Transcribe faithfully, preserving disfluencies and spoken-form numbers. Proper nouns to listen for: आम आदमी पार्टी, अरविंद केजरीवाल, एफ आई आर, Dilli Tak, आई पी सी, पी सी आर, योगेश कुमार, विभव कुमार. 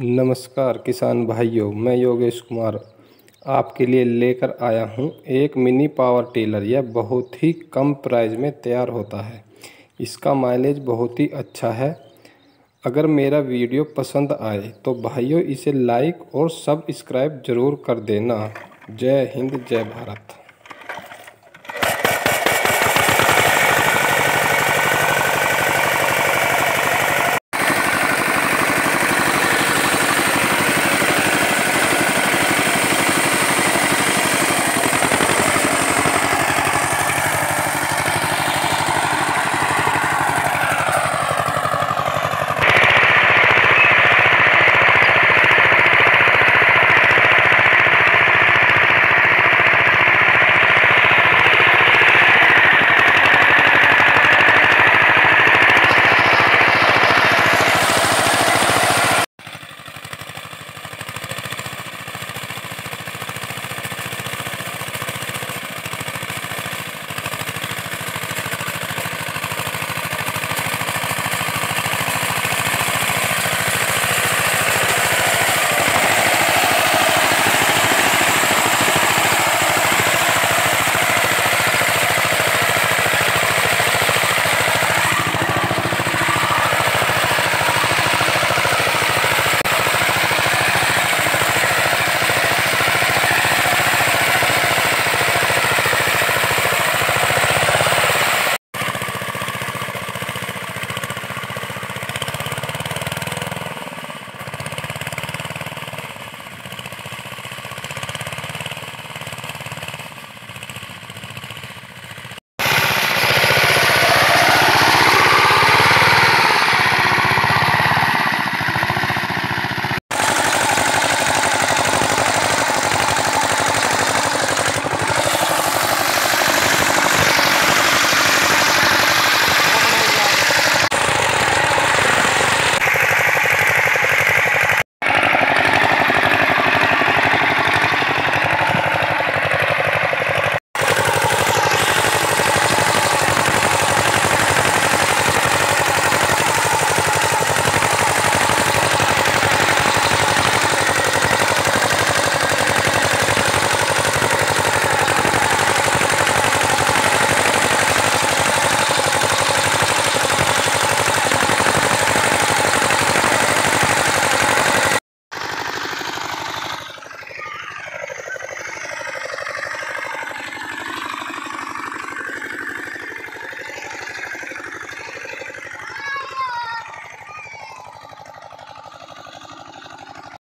नमस्कार किसान भाइयों, मैं योगेश कुमार आपके लिए लेकर आया हूं एक मिनी पावर टेलर। यह बहुत ही कम प्राइस में तैयार होता है। इसका माइलेज बहुत ही अच्छा है। अगर मेरा वीडियो पसंद आए तो भाइयों इसे लाइक और सब्सक्राइब ज़रूर कर देना। जय हिंद, जय भारत।